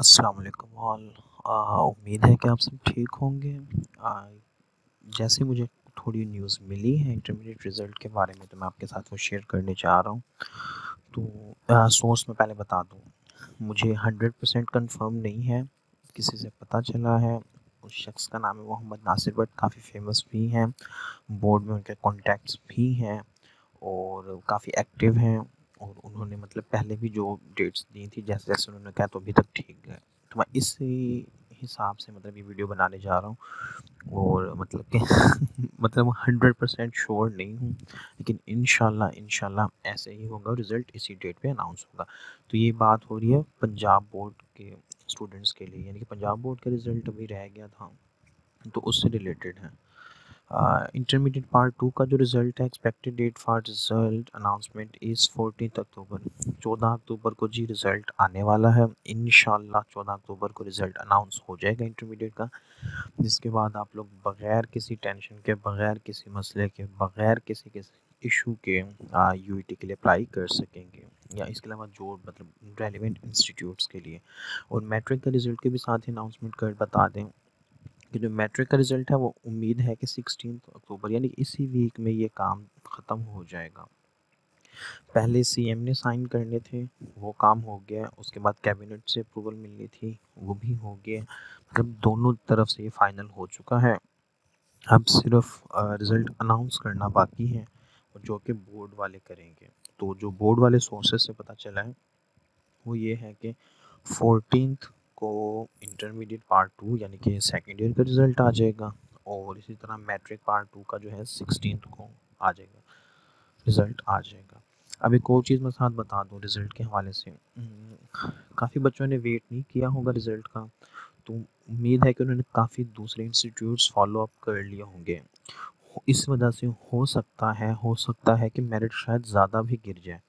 अस्सलाम वालेकुम ऑल। उम्मीद है कि आप सब ठीक होंगे। जैसे मुझे थोड़ी न्यूज़ मिली है इंटरमीडिएट रिज़ल्ट के बारे में, तो मैं आपके साथ वो शेयर करने चाह रहा हूँ। तो सोर्स में पहले बता दूँ, मुझे 100% कन्फर्म नहीं है, किसी से पता चला है। उस शख्स का नाम है मोहम्मद नासिर बट, काफ़ी फेमस भी हैं, बोर्ड में उनके कॉन्टैक्ट्स भी हैं और काफ़ी एक्टिव हैं। और उन्होंने मतलब पहले भी जो डेट्स दी थी, जैसे जैसे उन्होंने कहा, तो अभी तक ठीक है। तो मैं इसी हिसाब से मतलब ये वीडियो बनाने जा रहा हूँ और मतलब कि मतलब 100% श्योर नहीं हूँ, लेकिन इंशाल्लाह ऐसे ही होगा, रिज़ल्ट इसी डेट पे अनाउंस होगा। तो ये बात हो रही है पंजाब बोर्ड के स्टूडेंट्स के लिए, यानी कि पंजाब बोर्ड का रिज़ल्ट अभी रह गया था, तो उससे रिलेटेड है। इंटरमीडिएट पार्ट 2 का जो रिज़ल्ट है, expected date for result announcement is 14 October. 14 October को जी रिज़ल्ट आने वाला है इंशाल्लाह। 14 अक्टूबर को रिज़ल्ट अनाउंस हो जाएगा इंटरमीडिएट का, जिसके बाद आप लोग बग़ैर किसी टेंशन के, बग़ैर किसी मसले के, बग़ैर किसी इशू के यूईटी के लिए अप्लाई कर सकेंगे, या इसके अलावा जो मतलब रेलिवेंट इंस्टीट्यूट्स के लिए। और मैट्रिक के रिज़ल्ट के भी साथ ही अनाउंसमेंट कर बता दें कि जो मैट्रिक का रिज़ल्ट है वो उम्मीद है कि 16 अक्टूबर, यानी इसी वीक में ये काम ख़त्म हो जाएगा। पहले सीएम ने साइन करने थे, वो काम हो गया। उसके बाद कैबिनेट से अप्रूवल मिलनी थी, वो भी हो गया। मतलब दोनों तरफ से ये फ़ाइनल हो चुका है। अब सिर्फ रिज़ल्ट अनाउंस करना बाकी है, जो कि बोर्ड वाले करेंगे। तो जो बोर्ड वाले सोर्सेज से पता चला है वो ये है कि 14 को इंटरमीडिएट पार्ट 2 यानी कि सेकेंड ईयर का रिज़ल्ट आ जाएगा, और इसी तरह मैट्रिक पार्ट 2 का जो है 16 को आ जाएगा, रिज़ल्ट आ जाएगा। अब एक और चीज़ मैं साथ बता दूं रिज़ल्ट के हवाले से, काफ़ी बच्चों ने वेट नहीं किया होगा रिज़ल्ट का, तो उम्मीद है कि उन्होंने काफ़ी दूसरे इंस्टीट्यूट्स फॉलो अप कर लिए होंगे। इस वजह से हो सकता है कि मेरिट शायद ज़्यादा भी गिर जाए।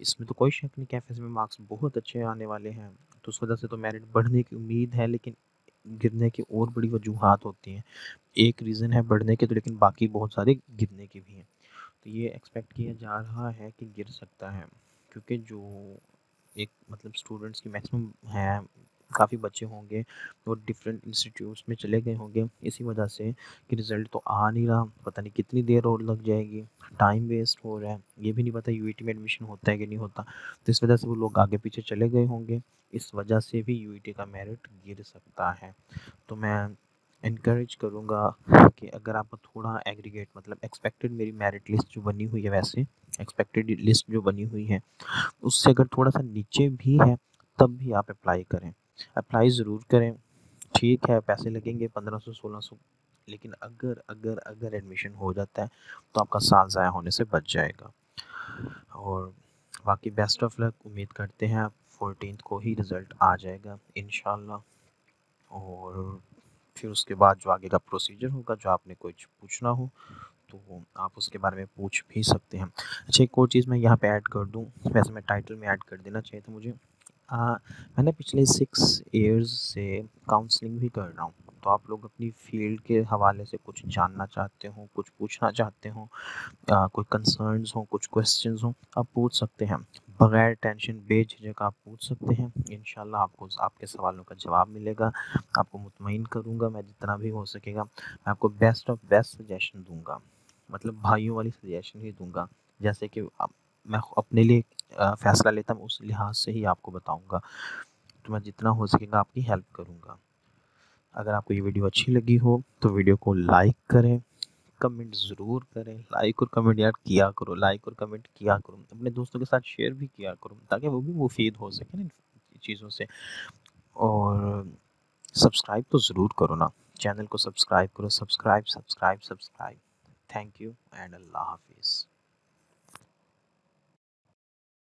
इसमें तो कोई शक नहीं कि एफएस में मार्क्स बहुत अच्छे आने वाले हैं, तो उस वजह से तो मेरिट बढ़ने की उम्मीद है, लेकिन गिरने की और बड़ी वजूहात होती हैं। एक रीज़न है बढ़ने के तो, लेकिन बाकी बहुत सारे गिरने के भी हैं। तो ये एक्सपेक्ट किया जा रहा है कि गिर सकता है, क्योंकि जो एक मतलब स्टूडेंट्स की मैक्सिमम है, काफ़ी बच्चे होंगे और डिफरेंट इंस्टीट्यूट्स में चले गए होंगे, इसी वजह से कि रिज़ल्ट तो आ नहीं रहा, पता नहीं कितनी देर और लग जाएगी, टाइम वेस्ट हो रहा है, ये भी नहीं पता यूईटी में एडमिशन होता है कि नहीं होता। तो इस वजह से वो लोग आगे पीछे चले गए होंगे, इस वजह से भी यूईटी का मेरिट गिर सकता है। तो मैं इनकरेज करूँगा कि अगर आप थोड़ा एग्रीगेट मतलब एक्सपेक्टेड मेरी मेरिट लिस्ट जो बनी हुई है, वैसे एक्सपेक्टेड लिस्ट जो बनी हुई है, उससे अगर थोड़ा सा नीचे भी है तब भी आप अप्लाई करें, अप्लाई ज़रूर करें। ठीक है, पैसे लगेंगे 1500-1600, लेकिन अगर अगर अगर एडमिशन हो जाता है तो आपका साल ज़ाया होने से बच जाएगा। और बाकी बेस्ट ऑफ लक, उम्मीद करते हैं आप 14 को ही रिज़ल्ट आ जाएगा इंशाल्लाह। और फिर उसके बाद जो आगे का प्रोसीजर होगा, जो आपने कुछ पूछना हो तो आप उसके बारे में पूछ भी सकते हैं। अच्छा, एक और चीज़ मैं यहाँ पर ऐड कर दूँ, वैसे मैं टाइटल में ऐड कर देना चाहिए था मुझे। मैंने पिछले 6 ईयर्स से काउंसलिंग भी कर रहा हूँ, तो आप लोग अपनी फील्ड के हवाले से कुछ जानना चाहते हो, कुछ पूछना चाहते हो, कोई कंसर्न्स हो, कुछ क्वेश्चंस हो, आप पूछ सकते हैं, बग़ैर टेंशन बेझिझक आप पूछ सकते हैं। इंशाल्लाह आपको आपके सवालों का जवाब मिलेगा। आपको मुतमईन करूँगा मैं, जितना भी हो सकेगा मैं आपको बेस्ट ऑफ बेस्ट सजेशन दूँगा, मतलब भाइयों वाली सजेशन ही दूँगा। जैसे कि मैं अपने लिए फ़ैसला लेता हूँ, उस लिहाज से ही आपको बताऊंगा, तो मैं जितना हो सकेगा आपकी हेल्प करूंगा। अगर आपको ये वीडियो अच्छी लगी हो तो वीडियो को लाइक करें, कमेंट ज़रूर करें। लाइक और कमेंट यार किया करो, लाइक और कमेंट किया करो, अपने दोस्तों के साथ शेयर भी किया करो, ताकि वो भी मुफीद हो सके इन चीज़ों से। और सब्सक्राइब तो ज़रूर करो ना, चैनल को सब्सक्राइब करो। सब्सक्राइब। थैंक यू एंड अल्लाह हाफिज़।